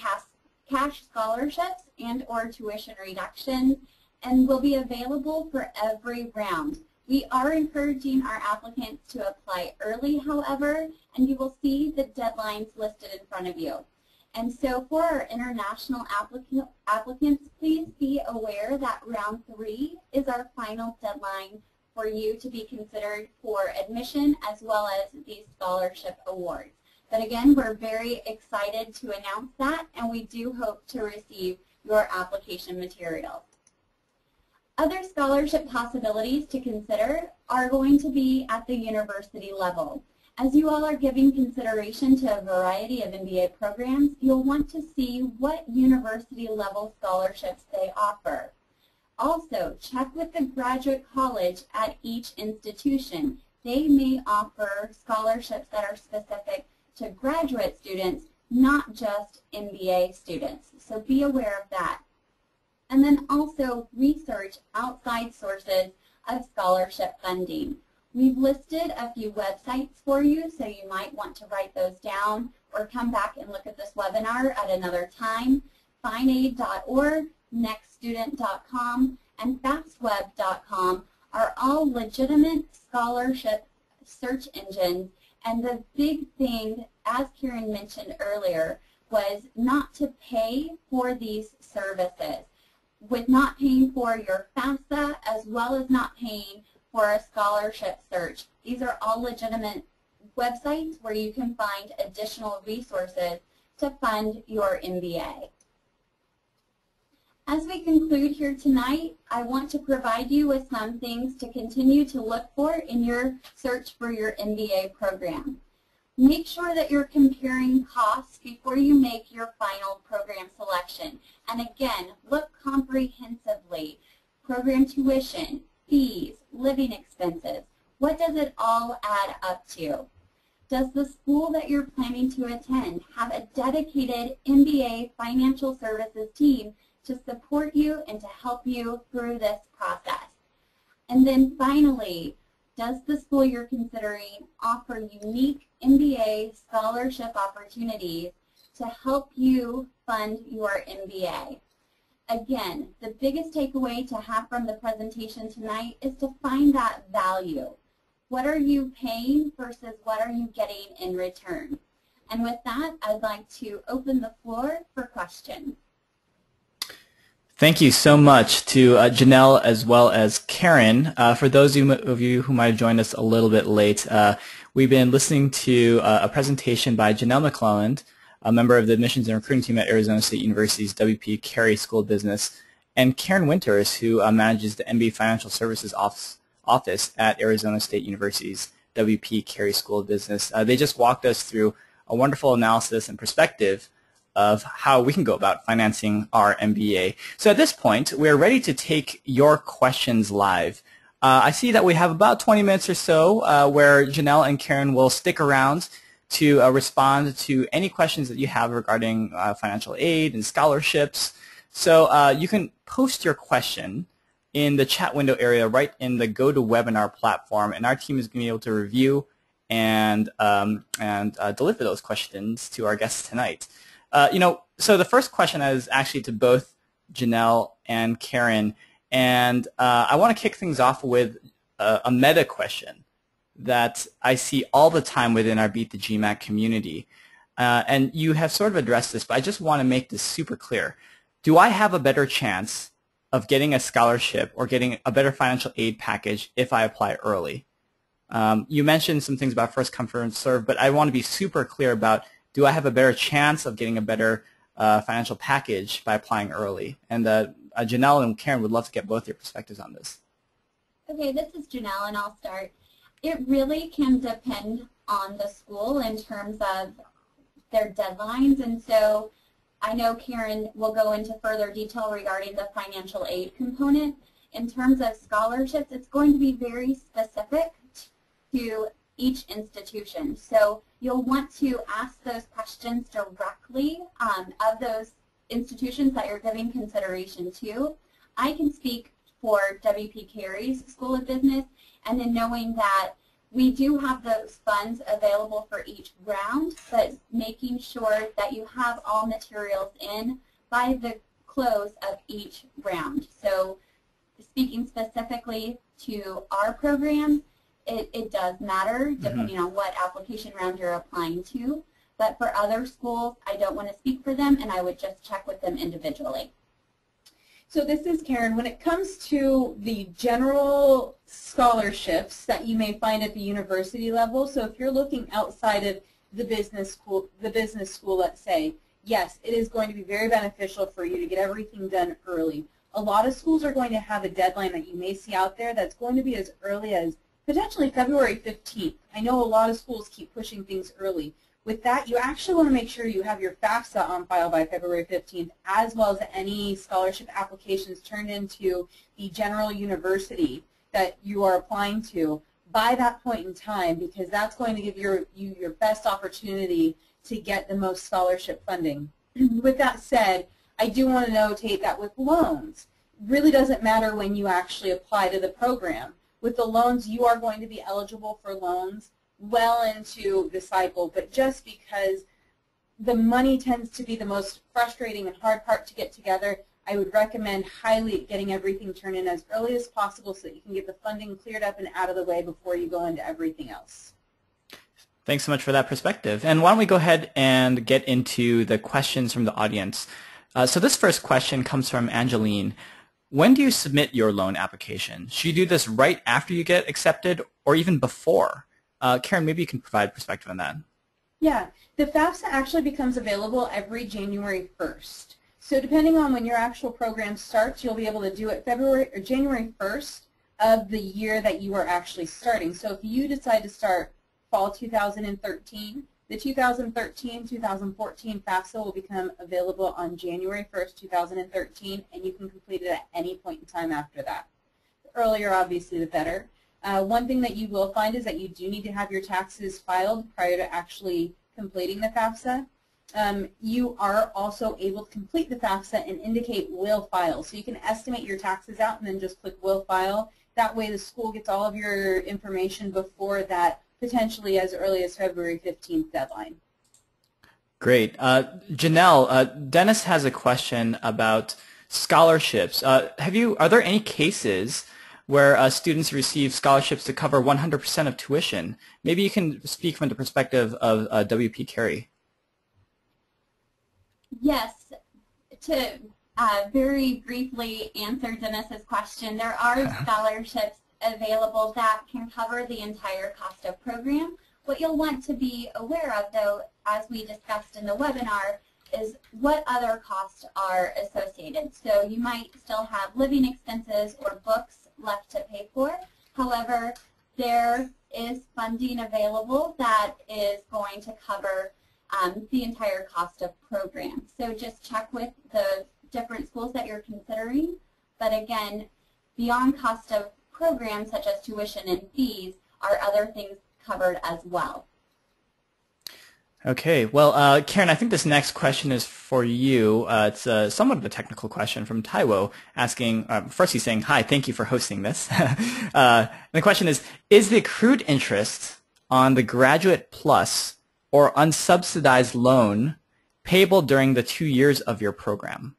cash scholarships and or tuition reductions, and will be available for every round. We are encouraging our applicants to apply early, however, and you will see the deadlines listed in front of you. And so for our international applic- applicants, please be aware that round three is our final deadline for you to be considered for admission as well as these scholarship awards. But again, we're very excited to announce that, and we do hope to receive your application materials. Other scholarship possibilities to consider are going to be at the university level. As you all are giving consideration to a variety of M B A programs, you'll want to see what university level scholarships they offer. Also, check with the graduate college at each institution. They may offer scholarships that are specific to graduate students, not just M B A students. So be aware of that. And then also research outside sources of scholarship funding. We've listed a few websites for you, so you might want to write those down or come back and look at this webinar at another time. Fine Aid dot org, Next Student dot com, and fast web dot com are all legitimate scholarship search engines. And the big thing, as Karen mentioned earlier, was not to pay for these services. With not paying for your FAFSA as well as not paying for a scholarship search, these are all legitimate websites where you can find additional resources to fund your M B A. As we conclude here tonight, I want to provide you with some things to continue to look for in your search for your M B A program. Make sure that you're comparing costs before you make your final program selection. And again, look comprehensively. Program tuition, fees, living expenses. What does it all add up to? Does the school that you're planning to attend have a dedicated M B A financial services team to support you and to help you through this process? And then finally, does the school you're considering offer unique M B A scholarship opportunities to help you fund your M B A? Again, the biggest takeaway to have from the presentation tonight is to find that value. What are you paying versus what are you getting in return? And with that, I'd like to open the floor for questions. Thank you so much to uh, Janelle as well as Karen. Uh, for those of you who might have joined us a little bit late, uh, we've been listening to uh, a presentation by Janelle McClelland, a member of the admissions and recruiting team at Arizona State University's W P Carey School of Business, and Karen Winters, who uh, manages the M B A Financial Services Office, office at Arizona State University's W P Carey School of Business. Uh, they just walked us through a wonderful analysis and perspective of how we can go about financing our M B A. So at this point, we're ready to take your questions live. Uh, I see that we have about twenty minutes or so uh, where Janelle and Karen will stick around to uh, respond to any questions that you have regarding uh, financial aid and scholarships. So uh, you can post your question in the chat window area right in the GoToWebinar platform, and our team is going to be able to review and, um, and uh, deliver those questions to our guests tonight. Uh, you know, so the first question is actually to both Janelle and Karen, and uh, I want to kick things off with a, a meta question that I see all the time within our Beat the G MAT community. Uh, and you have sort of addressed this, but I just want to make this super clear. Do I have a better chance of getting a scholarship or getting a better financial aid package if I apply early? Um, you mentioned some things about first come, first serve, but I want to be super clear about, do I have a better chance of getting a better uh, financial package by applying early? And uh, uh, Janelle and Karen would love to get both your perspectives on this. Okay, this is Janelle, and I'll start. It really can depend on the school in terms of their deadlines, and so I know Karen will go into further detail regarding the financial aid component. In terms of scholarships, it's going to be very specific to each institution. So you'll want to ask those questions directly um, of those institutions that you're giving consideration to. I can speak for W P Carey's School of Business, and then knowing that we do have those funds available for each round, but making sure that you have all materials in by the close of each round. So speaking specifically to our program, it, it does matter depending mm-hmm. on what application round you're applying to, but for other schools, I don't want to speak for them, and I would just check with them individually. So this is Karen. When it comes to the general scholarships that you may find at the university level, so if you're looking outside of the business school, the business school, let's say, yes, it is going to be very beneficial for you to get everything done early. A lot of schools are going to have a deadline that you may see out there that's going to be as early as potentially February fifteenth. I know a lot of schools keep pushing things early. With that, you actually want to make sure you have your FAFSA on file by February fifteenth, as well as any scholarship applications turned into the general university that you are applying to by that point in time, because that's going to give your, you your best opportunity to get the most scholarship funding. With that said, I do want to notate that with loans, it really doesn't matter when you actually apply to the program. With the loans, you are going to be eligible for loans well into the cycle, but just because the money tends to be the most frustrating and hard part to get together, I would recommend highly getting everything turned in as early as possible so that you can get the funding cleared up and out of the way before you go into everything else. Thanks so much for that perspective. And why don't we go ahead and get into the questions from the audience. Uh, so this first question comes from Angeline. When do you submit your loan application? Should you do this right after you get accepted or even before? Uh, Karen, maybe you can provide perspective on that. Yeah, the FAFSA actually becomes available every January first. So depending on when your actual program starts, you'll be able to do it February or January first of the year that you are actually starting. So if you decide to start fall two thousand thirteen, the two thousand thirteen two thousand fourteen FAFSA will become available on January first two thousand thirteen, and you can complete it at any point in time after that. The earlier, obviously, the better. Uh, one thing that you will find is that you do need to have your taxes filed prior to actually completing the FAFSA. Um, you are also able to complete the FAFSA and indicate will file. So you can estimate your taxes out and then just click will file. That way the school gets all of your information before that, potentially as early as February fifteenth deadline. Great. Uh, Janelle, uh, Dennis has a question about scholarships. Uh, have you? Are there any cases where uh, students receive scholarships to cover one hundred percent of tuition? Maybe you can speak from the perspective of uh, W P Carey. Yes, to uh, very briefly answer Dennis's question, there are scholarships available that can cover the entire cost of program. What you'll want to be aware of, though, as we discussed in the webinar, is what other costs are associated. So you might still have living expenses or books left to pay for. However, their is funding available that is going to cover um, the entire cost of programs. So just check with the different schools that you're considering. But again, beyond cost of programs such as tuition and fees, are other things covered as well. Okay, well, uh, Karen, I think this next question is for you. Uh, it's uh, somewhat of a technical question from Taiwo asking, uh, first he's saying, hi, thank you for hosting this. uh, the question is, is the accrued interest on the Graduate PLUS or unsubsidized loan payable during the two years of your program?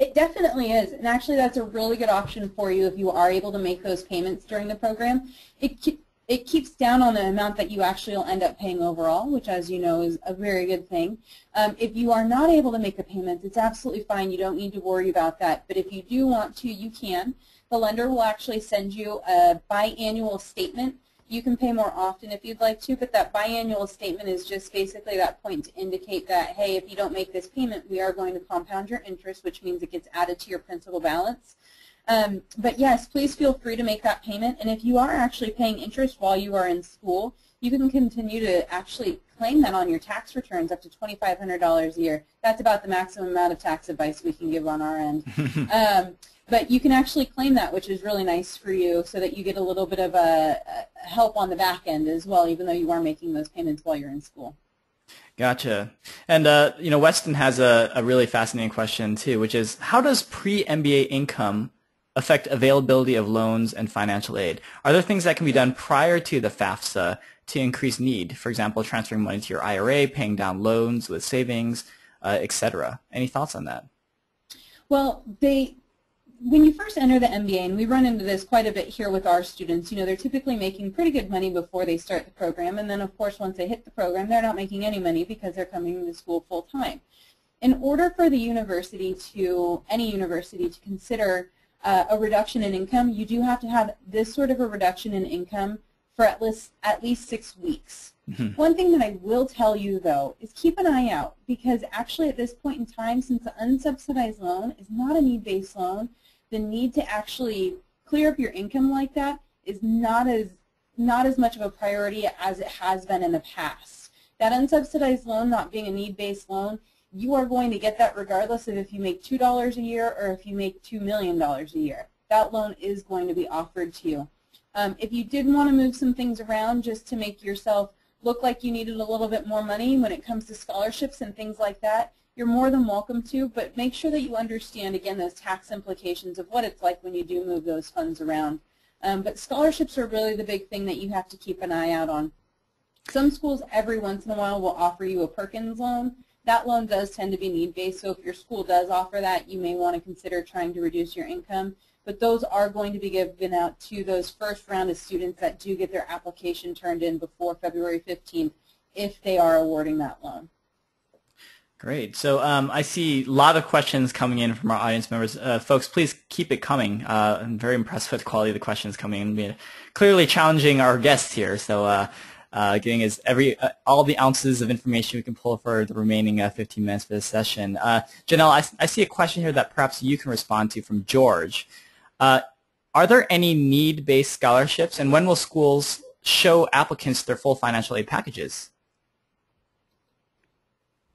It definitely is, and actually that's a really good option for you if you are able to make those payments during the program. It keeps It keeps down on the amount that you actually will end up paying overall, which, as you know, is a very good thing. Um, if you are not able to make the payments, it's absolutely fine. You don't need to worry about that. But if you do want to, you can. The lender will actually send you a biannual statement. You can pay more often if you'd like to, but that biannual statement is just basically that point to indicate that, hey, if you don't make this payment, we are going to compound your interest, which means it gets added to your principal balance. Um, but yes, please feel free to make that payment, and if you are actually paying interest while you are in school, you can continue to actually claim that on your tax returns up to twenty-five hundred dollars a year. That's about the maximum amount of tax advice we can give on our end. um, but you can actually claim that, which is really nice for you, so that you get a little bit of uh, help on the back end as well, even though you are making those payments while you're in school. Gotcha. And, uh, you know, Weston has a, a really fascinating question, too, which is, how does pre-M B A income affect availability of loans and financial aid? Are there things that can be done prior to the FAFSA to increase need? For example, transferring money to your I R A, paying down loans with savings, uh, et cetera. Any thoughts on that? Well, they, when you first enter the M B A, and we run into this quite a bit here with our students, you know, they're typically making pretty good money before they start the program, and then of course once they hit the program, they're not making any money because they're coming to school full time. In order for the university to, any university to consider Uh, a reduction in income, you do have to have this sort of a reduction in income for at least, at least six weeks. Mm-hmm. One thing that I will tell you, though, is keep an eye out, because actually at this point in time, since the unsubsidized loan is not a need-based loan, the need to actually clear up your income like that is not as, not as much of a priority as it has been in the past. That unsubsidized loan not being a need-based loan, you are going to get that regardless of if you make two dollars a year or if you make two million dollars a year. That loan is going to be offered to you. Um, if you did want to move some things around just to make yourself look like you needed a little bit more money when it comes to scholarships and things like that, you're more than welcome to, but make sure that you understand, again, those tax implications of what it's like when you do move those funds around. Um, but scholarships are really the big thing that you have to keep an eye out on. Some schools every once in a while will offer you a Perkins loan. That loan does tend to be need-based, so if your school does offer that, you may want to consider trying to reduce your income. But those are going to be given out to those first round of students that do get their application turned in before February fifteenth, if they are awarding that loan. Great. So um, I see a lot of questions coming in from our audience members. Uh, folks, please keep it coming. Uh, I'm very impressed with the quality of the questions coming in. We're clearly challenging our guests here, so uh, Uh, getting is every uh, all the ounces of information we can pull for the remaining uh, fifteen minutes for this session. Uh, Janelle, I, I see a question here that perhaps you can respond to from George. Uh, are there any need-based scholarships, and when will schools show applicants their full financial aid packages?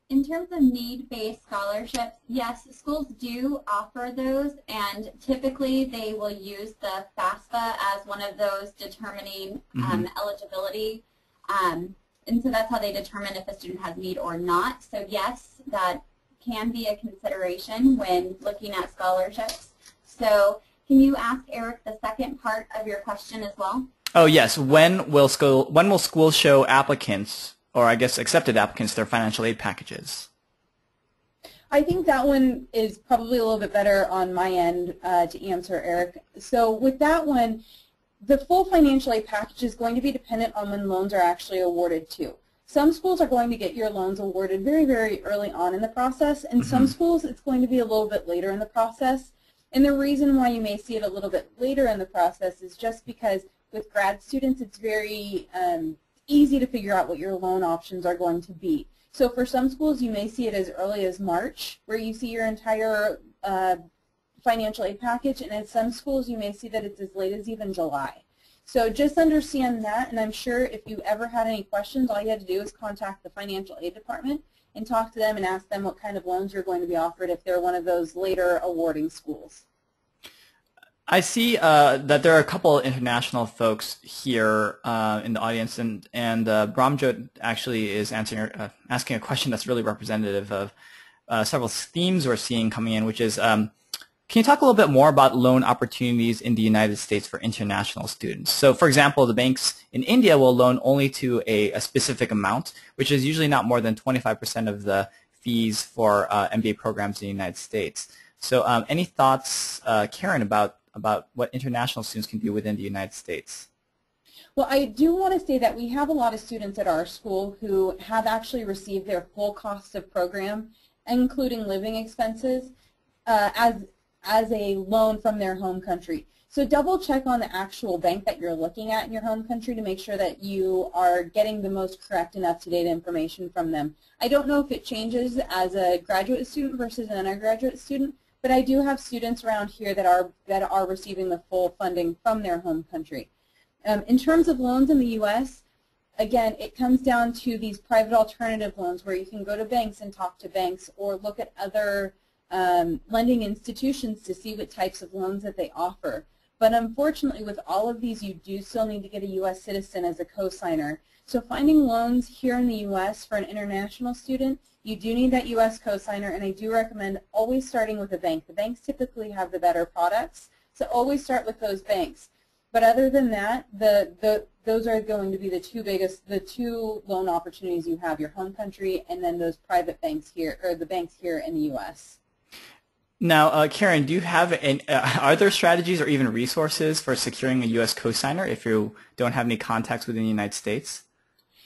In terms of need-based scholarships, yes, schools do offer those, and typically they will use the FAFSA as one of those determining um, mm-hmm. eligibility. Um, and so that's how they determine if a student has need or not. So yes, that can be a consideration when looking at scholarships. So can you ask Eric the second part of your question as well? Oh yes, when will school, when will schools show applicants, or I guess accepted applicants, their financial aid packages? I think that one is probably a little bit better on my end uh, to answer, Eric. So with that one, the full financial aid package is going to be dependent on when loans are actually awarded to. Some schools are going to get your loans awarded very, very early on in the process, and mm-hmm. some schools it's going to be a little bit later in the process. And the reason why you may see it a little bit later in the process is just because with grad students it's very um, easy to figure out what your loan options are going to be. So for some schools you may see it as early as March, where you see your entire uh, financial aid package, and in some schools you may see that it's as late as even July. So just understand that, and I'm sure if you ever had any questions, all you had to do is contact the financial aid department and talk to them and ask them what kind of loans are going to be offered if they're one of those later awarding schools. I see uh, that there are a couple of international folks here uh, in the audience, and and uh, Bramjot actually is answering uh, asking a question that's really representative of uh, several themes we're seeing coming in, which is, um, can you talk a little bit more about loan opportunities in the United States for international students? So, for example, the banks in India will loan only to a, a specific amount, which is usually not more than twenty-five percent of the fees for uh, M B A programs in the United States. So, um, any thoughts, uh, Karen, about about what international students can do within the United States? Well, I do want to say that we have a lot of students at our school who have actually received their full cost of program, including living expenses, uh, as, as a loan from their home country. So double check on the actual bank that you're looking at in your home country to make sure that you are getting the most correct and up-to-date information from them. I don't know if it changes as a graduate student versus an undergraduate student, but I do have students around here that are that are receiving the full funding from their home country. Um, in terms of loans in the U S, again, it comes down to these private alternative loans where you can go to banks and talk to banks or look at other um, lending institutions to see what types of loans that they offer. But unfortunately, with all of these, you do still need to get a U S citizen as a co-signer. So finding loans here in the U S for an international student, you do need that U S co-signer, and I do recommend always starting with a bank. The banks typically have the better products, so always start with those banks. But other than that, the, the, those are going to be the two biggest, the two loan opportunities you have, your home country and then those private banks here, or the banks here in the U S. Now, uh, Karen, do you have an, uh, are there strategies or even resources for securing a U S co-signer if you don't have any contacts within the United States?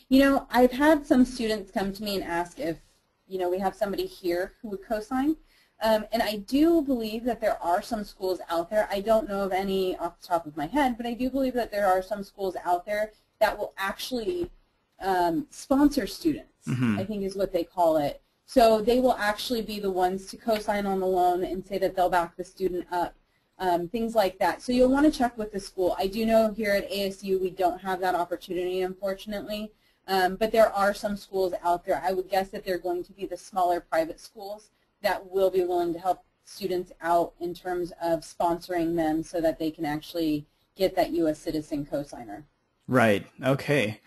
You know, I've had some students come to me and ask if, you know, we have somebody here who would co-sign. Um, and I do believe that there are some schools out there. I don't know of any off the top of my head, but I do believe that there are some schools out there that will actually um, sponsor students, mm-hmm. I think is what they call it. So they will actually be the ones to co-sign on the loan and say that they'll back the student up, um, things like that. So you'll want to check with the school. I do know here at A S U we don't have that opportunity, unfortunately. Um, but there are some schools out there. I would guess that they're going to be the smaller private schools that will be willing to help students out in terms of sponsoring them so that they can actually get that U S citizen co-signer. Right. Okay.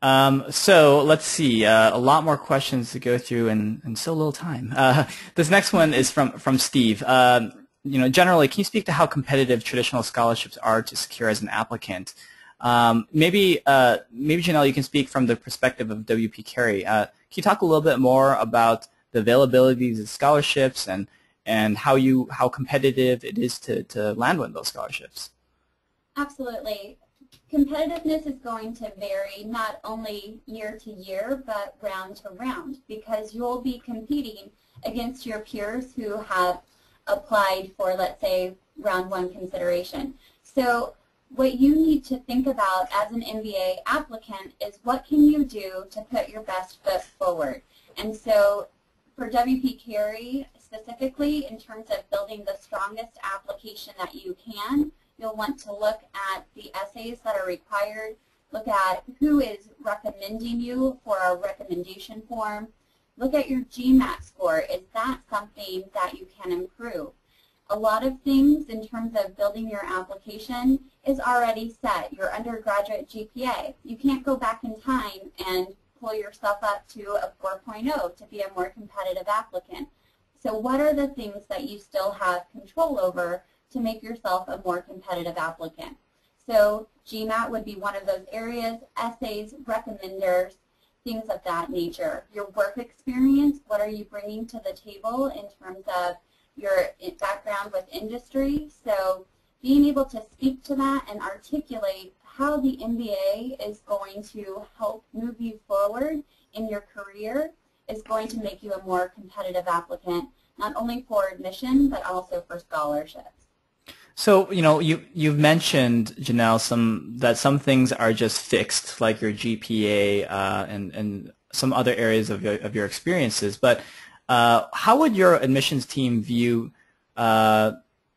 Um, so let's see. Uh, a lot more questions to go through and, and so little time. Uh, this next one is from, from Steve. Um, you know, generally, can you speak to how competitive traditional scholarships are to secure as an applicant? Um, maybe, uh, maybe Janelle, you can speak from the perspective of W P. Carey. Uh, can you talk a little bit more about the availabilities of scholarships and and how you how competitive it is to to land one of those scholarships? Absolutely, competitiveness is going to vary not only year to year but round to round because you'll be competing against your peers who have applied for, let's say, round one consideration. So what you need to think about as an M B A applicant is what can you do to put your best foot forward. And so for W P. Carey specifically, in terms of building the strongest application that you can, you'll want to look at the essays that are required, look at who is recommending you for a recommendation form, look at your GMAT score. Is that something that you can improve? A lot of things in terms of building your application is already set. Your undergraduate G P A. You can't go back in time and pull yourself up to a four point oh to be a more competitive applicant. So what are the things that you still have control over to make yourself a more competitive applicant? So GMAT would be one of those areas, essays, recommenders, things of that nature. Your work experience, what are you bringing to the table in terms of your background with industry, so being able to speak to that and articulate how the M B A is going to help move you forward in your career is going to make you a more competitive applicant, not only for admission but also for scholarships. So, you know, you you've mentioned, Janelle, some that some things are just fixed, like your G P A uh, and and some other areas of your, of your experiences, but Uh, how would your admissions team view uh,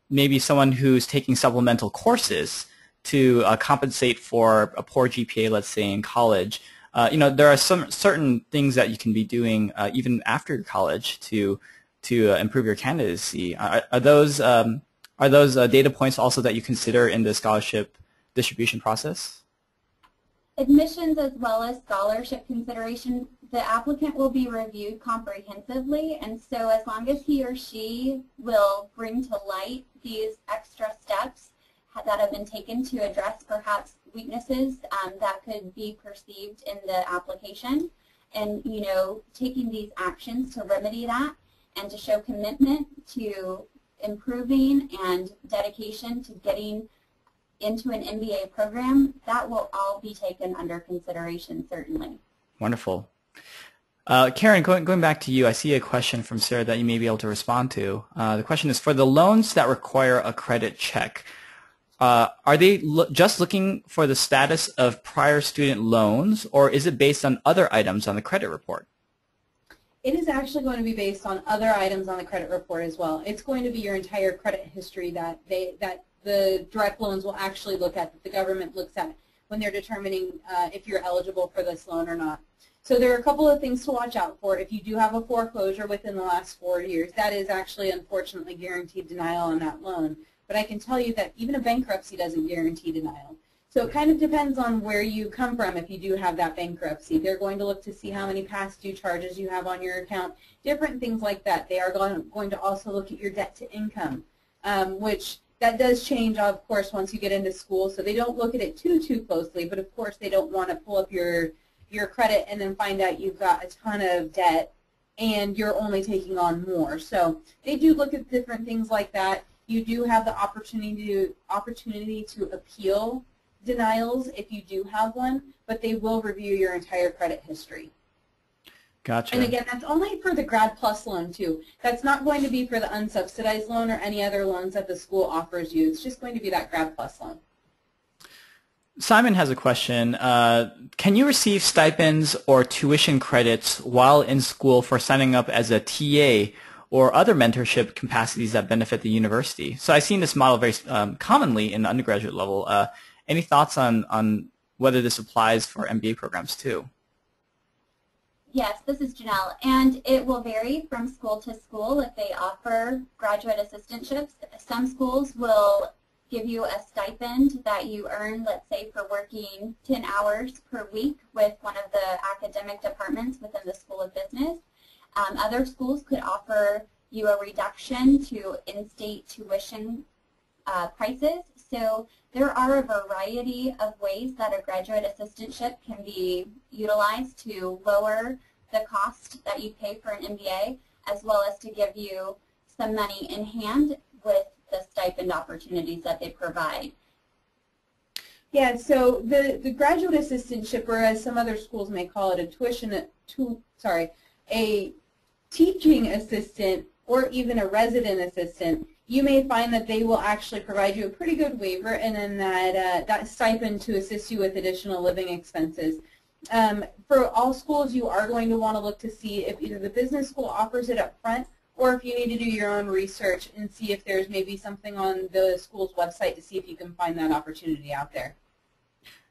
maybe someone who's taking supplemental courses to uh, compensate for a poor G P A, let's say, in college, uh, you know, there are some certain things that you can be doing uh, even after college to to uh, improve your candidacy. Are, are those um, are those uh, data points also that you consider in the scholarship distribution process? Admissions as well as scholarship consideration, the applicant will be reviewed comprehensively, and so as long as he or she will bring to light these extra steps that have been taken to address perhaps weaknesses um, that could be perceived in the application, and you know, taking these actions to remedy that and to show commitment to improving and dedication to getting into an M B A program, that will all be taken under consideration, certainly. Wonderful. Uh, Karen, going, going back to you, I see a question from Sarah that you may be able to respond to. Uh, the question is, for the loans that require a credit check, uh, are they lo- just looking for the status of prior student loans, or is it based on other items on the credit report? It is actually going to be based on other items on the credit report as well. It's going to be your entire credit history that they that the direct loans will actually look at, that the government looks at when they're determining uh, if you're eligible for this loan or not. So there are a couple of things to watch out for. If you do have a foreclosure within the last four years, that is actually unfortunately guaranteed denial on that loan. But I can tell you that even a bankruptcy doesn't guarantee denial. So it kind of depends on where you come from if you do have that bankruptcy. They're going to look to see how many past due charges you have on your account, different things like that. They are going to also look at your debt to income, um, which that does change, of course, once you get into school, so they don't look at it too, too closely, but of course they don't want to pull up your, your credit and then find out you've got a ton of debt and you're only taking on more. So they do look at different things like that. You do have the opportunity to, opportunity to appeal denials if you do have one, but they will review your entire credit history. Gotcha. And again, that's only for the Grad PLUS loan too. That's not going to be for the unsubsidized loan or any other loans that the school offers you. It's just going to be that Grad PLUS loan. Simon has a question. Uh, can you receive stipends or tuition credits while in school for signing up as a T A or other mentorship capacities that benefit the university? So I've seen this model very um, commonly in the undergraduate level. Uh, any thoughts on, on whether this applies for M B A programs too? Yes, this is Janelle, and it will vary from school to school if they offer graduate assistantships. Some schools will give you a stipend that you earn, let's say, for working ten hours per week with one of the academic departments within the School of Business. Um, other schools could offer you a reduction to in-state tuition uh, prices. So there are a variety of ways that a graduate assistantship can be utilized to lower the cost that you pay for an M B A, as well as to give you some money in hand with the stipend opportunities that they provide. Yeah, so the, the graduate assistantship, or as some other schools may call it, a tuition, a tu, sorry, a teaching assistant or even a resident assistant, you may find that they will actually provide you a pretty good waiver and then that, uh, that stipend to assist you with additional living expenses. Um, for all schools, you are going to want to look to see if either the business school offers it up front or if you need to do your own research and see if there's maybe something on the school's website to see if you can find that opportunity out there.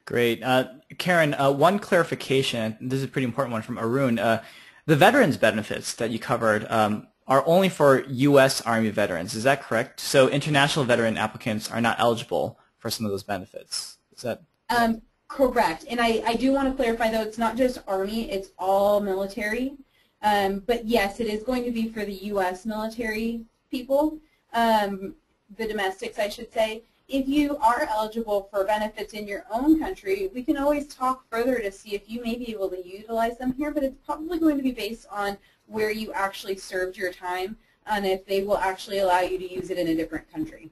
Great. Uh, Karen, uh, one clarification, this is a pretty important one from Arun. Uh, the veterans benefits that you covered, um, are only for U S Army veterans. Is that correct? So international veteran applicants are not eligible for some of those benefits. Is that um, correct? And I, I do want to clarify, though, it's not just Army, it's all military. Um, but yes, it is going to be for the U S military people, um, the domestics, I should say. If you are eligible for benefits in your own country, we can always talk further to see if you may be able to utilize them here, but it's probably going to be based on where you actually served your time and if they will actually allow you to use it in a different country.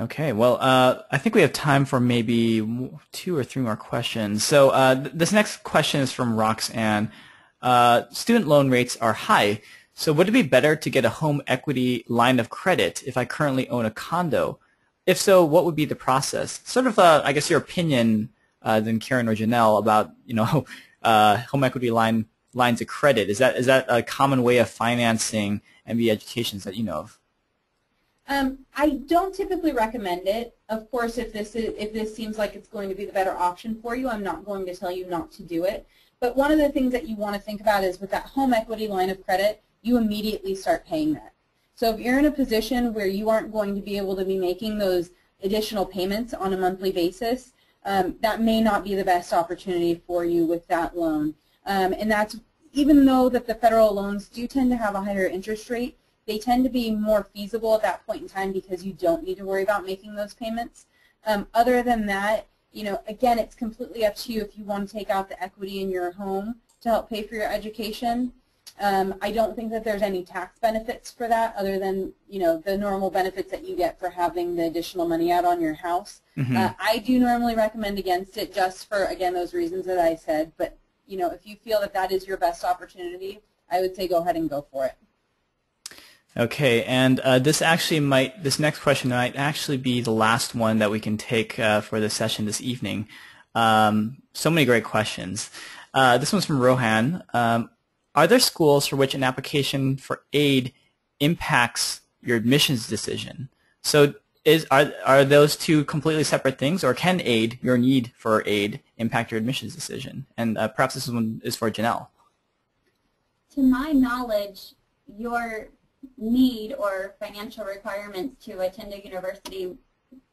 Okay, well, uh, I think we have time for maybe two or three more questions. So uh, th this next question is from Roxanne. Uh, student loan rates are high, so would it be better to get a home equity line of credit if I currently own a condo? If so, what would be the process? Sort of, uh, I guess, your opinion, uh, than Karen or Janelle, about, you know, uh, home equity line lines of credit. Is that is that a common way of financing M B A educations that you know of? Um, I don't typically recommend it. Of course, if this is, if this seems like it's going to be the better option for you, I'm not going to tell you not to do it. But one of the things that you want to think about is with that home equity line of credit, you immediately start paying that. So if you're in a position where you aren't going to be able to be making those additional payments on a monthly basis, um, that may not be the best opportunity for you with that loan. Um, and that's, even though that the federal loans do tend to have a higher interest rate, they tend to be more feasible at that point in time because you don't need to worry about making those payments. Um, other than that, you know, again, it's completely up to you if you want to take out the equity in your home to help pay for your education. Um, I don't think that there's any tax benefits for that other than, you know, the normal benefits that you get for having the additional money out on your house. Mm-hmm. uh, I do normally recommend against it just for, again, those reasons that I said. But, you know, if you feel that that is your best opportunity, I would say go ahead and go for it. Okay, and uh, this actually might, this next question might actually be the last one that we can take uh, for this session this evening. Um, so many great questions. Uh, this one's from Rohan. Um, are there schools for which an application for aid impacts your admissions decision? So is, are, are those two completely separate things, or can aid, your need for aid, impact your admissions decision? And uh, perhaps this one is for Janelle. To my knowledge, your need or financial requirements to attend a university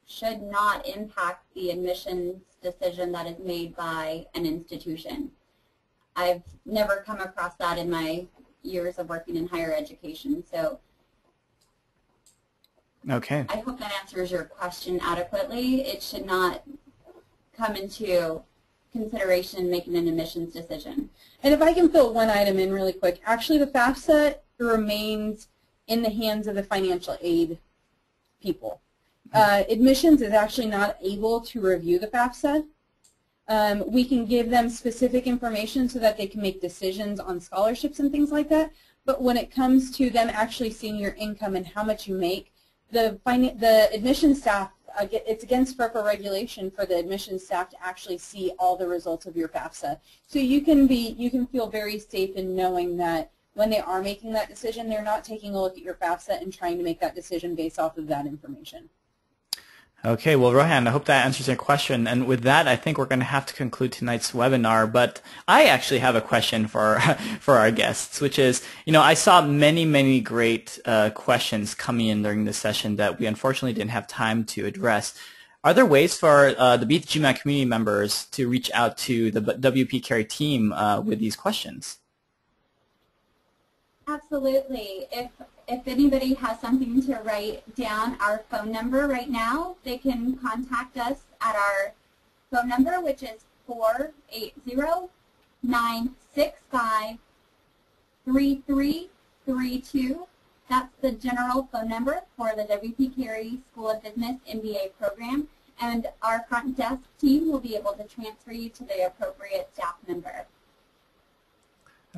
should not impact the admissions decision that is made by an institution. I've never come across that in my years of working in higher education. So okay. I hope that answers your question adequately. It should not come into consideration in making an admissions decision. And if I can fill one item in really quick, actually the FAFSA remains in the hands of the financial aid people. Uh, admissions is actually not able to review the FAFSA. Um, we can give them specific information so that they can make decisions on scholarships and things like that, but when it comes to them actually seeing your income and how much you make, the, the admissions staff, uh, get, it's against FERPA regulation for the admissions staff to actually see all the results of your FAFSA. So you can, be, you can feel very safe in knowing that when they are making that decision, they're not taking a look at your FAFSA and trying to make that decision based off of that information. Okay, well, Rohan, I hope that answers your question. And with that, I think we're going to have to conclude tonight's webinar. But I actually have a question for for our guests, which is, you know, I saw many, many great uh, questions coming in during this session that we unfortunately didn't have time to address. Are there ways for uh, the Beat the G MAT community members to reach out to the W P Carey team uh, with these questions? Absolutely. If if anybody has something to write down our phone number right now, they can contact us at our phone number, which is four eight zero, nine six five, three three three two. That's the general phone number for the W P Carey School of Business M B A program, and our front desk team will be able to transfer you to the appropriate staff member.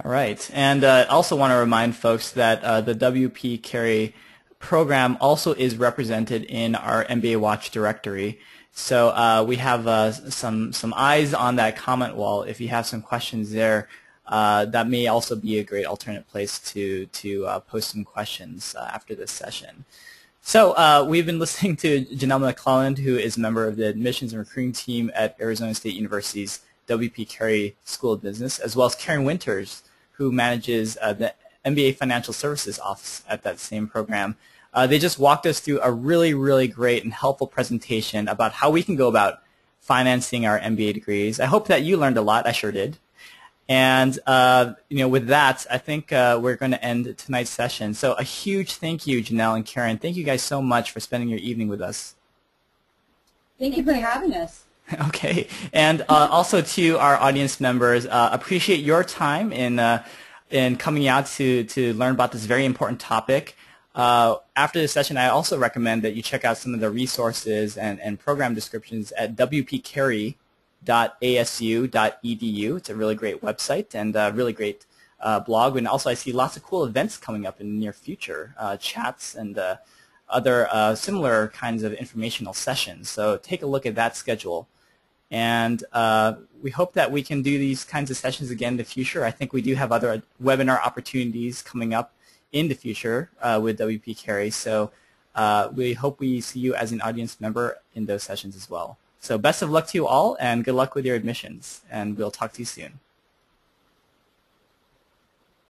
All right, and I uh, also want to remind folks that uh, the W P Carey program also is represented in our M B A Watch directory. So uh, we have uh, some some eyes on that comment wall. If you have some questions there, uh, that may also be a great alternate place to to uh, post some questions uh, after this session. So uh, we've been listening to Janelle McClelland, who is a member of the admissions and recruiting team at Arizona State University's W P Carey School of Business, as well as Karen Winters, who manages uh, the M B A Financial Services Office at that same program. Uh, they just walked us through a really, really great and helpful presentation about how we can go about financing our M B A degrees. I hope that you learned a lot. I sure did. And uh, you know, with that, I think uh, we're going to end tonight's session. So a huge thank you, Janelle and Karen. Thank you guys so much for spending your evening with us. Thank you for having us. Okay, and uh, also to our audience members, uh, appreciate your time in uh, in coming out to to learn about this very important topic. Uh, after this session, I also recommend that you check out some of the resources and, and program descriptions at w p carey dot a s u dot e d u. It's a really great website and a really great uh, blog. And also, I see lots of cool events coming up in the near future, uh, chats and uh, other uh, similar kinds of informational sessions. So take a look at that schedule. And uh, we hope that we can do these kinds of sessions again in the future. I think we do have other webinar opportunities coming up in the future uh, with W P Carey. So Uh, we hope we see you as an audience member in those sessions as well. So best of luck to you all, and good luck with your admissions, and we'll talk to you soon.